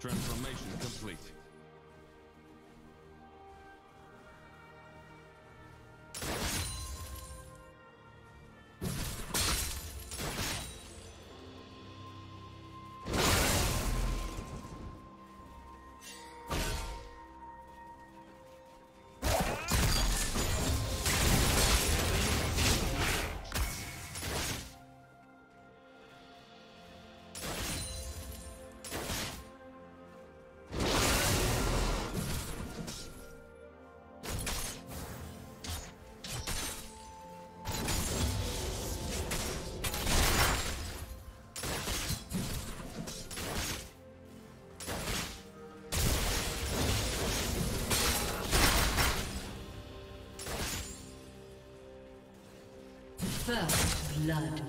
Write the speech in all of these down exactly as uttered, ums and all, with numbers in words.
Transformation complete. First blood.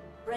The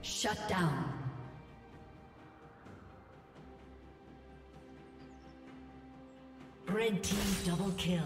Shut down. Red team double kill.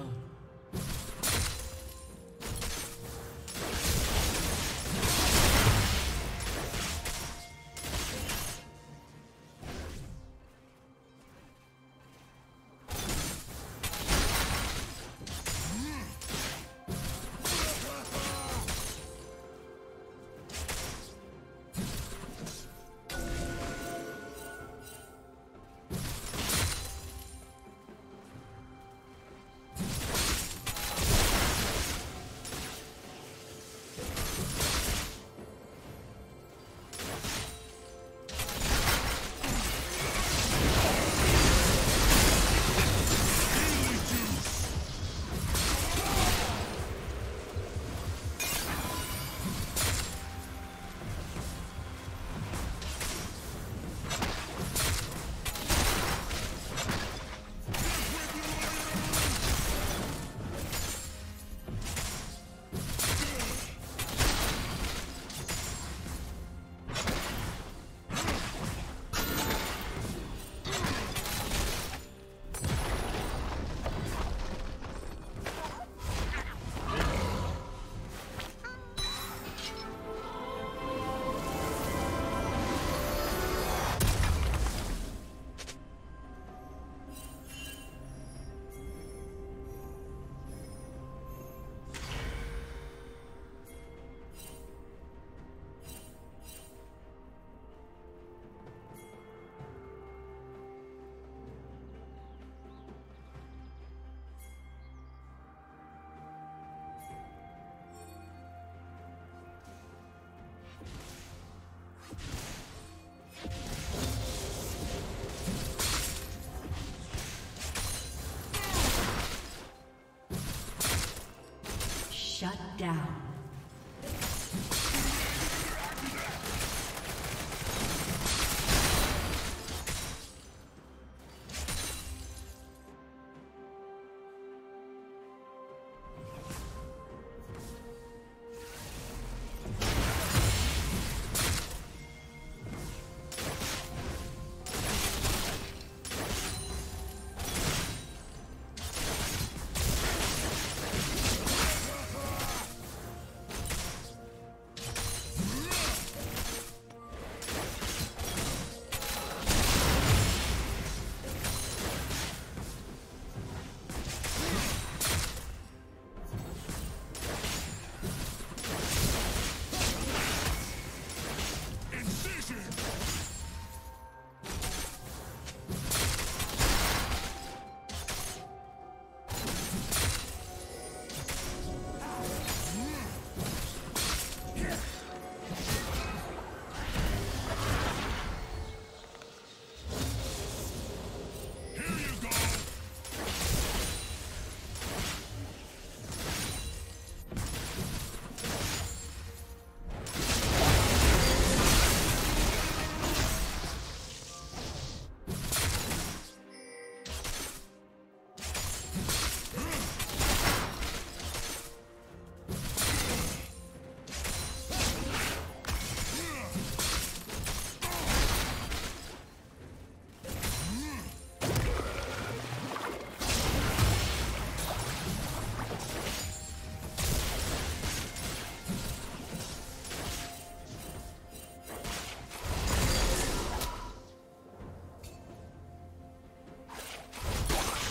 Shut down.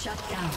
Shut down.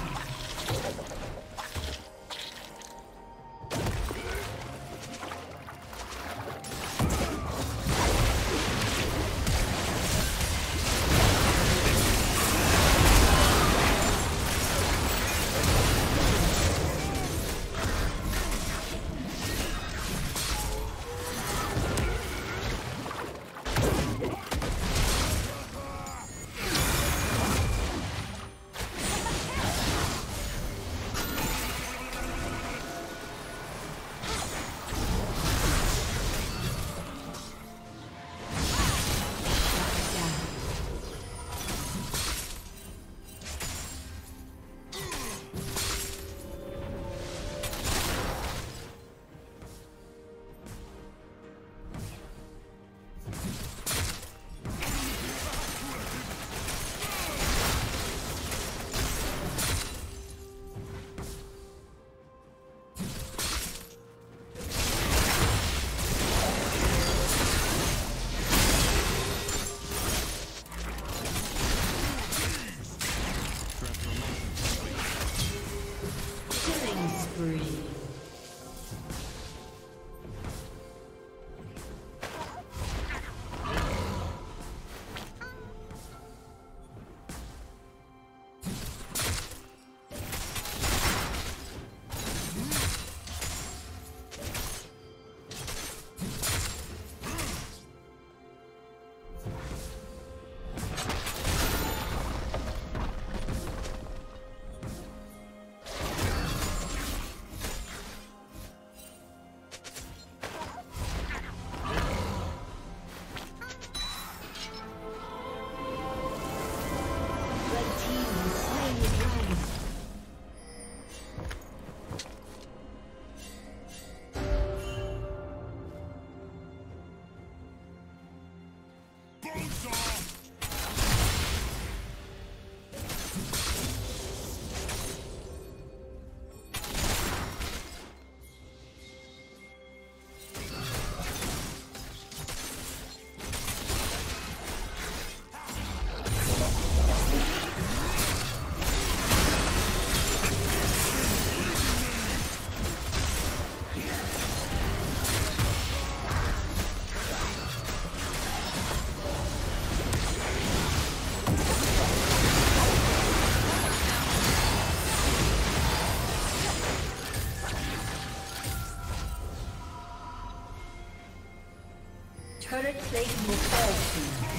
Turret plating will fall soon.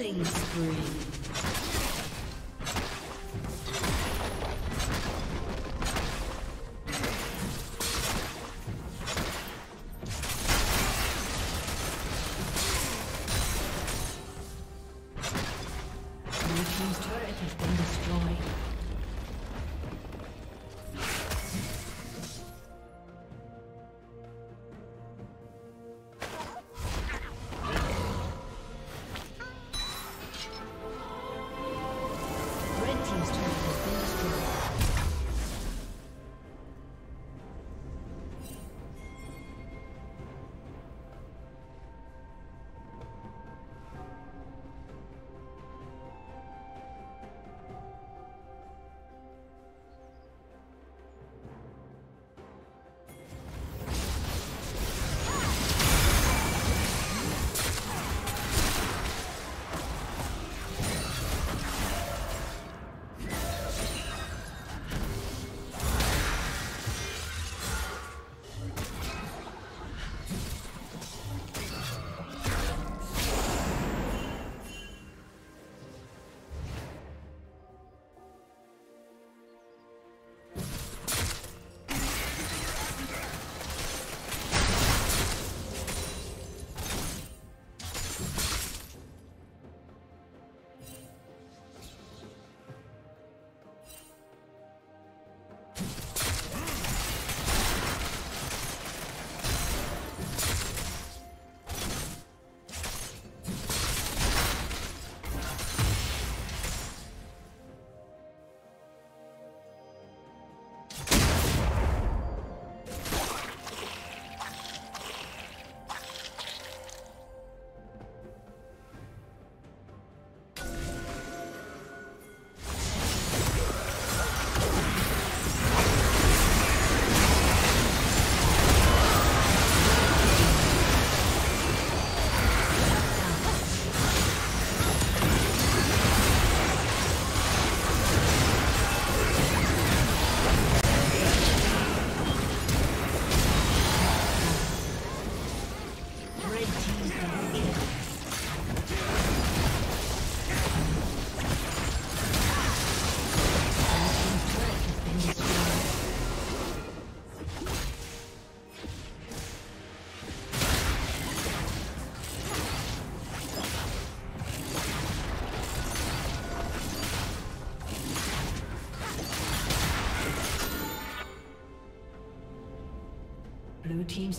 Killing spree. Blue team's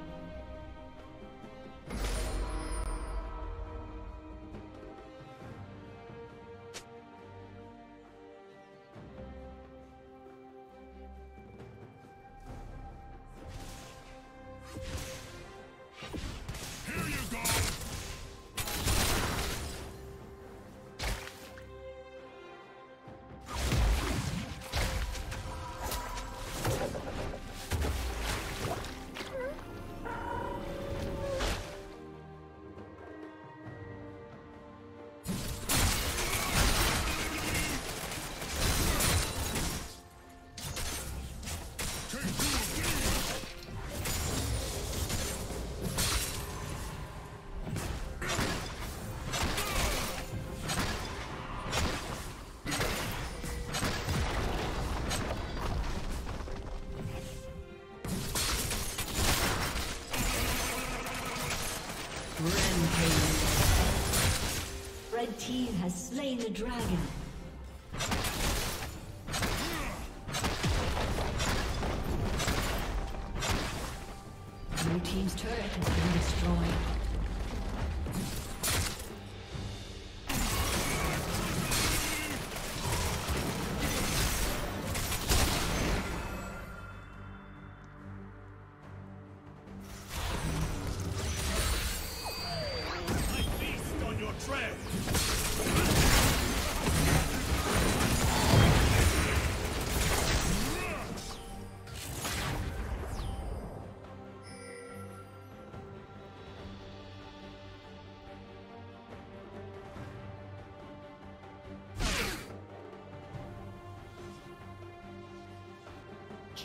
Red team has slain the dragon. Blue team's turret has been destroyed.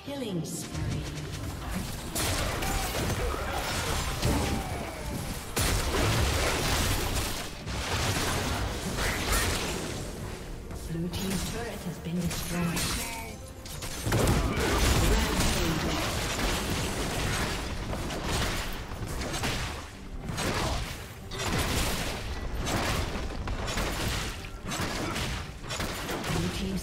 Killing spree. Blue team's turret has been destroyed. Blue team's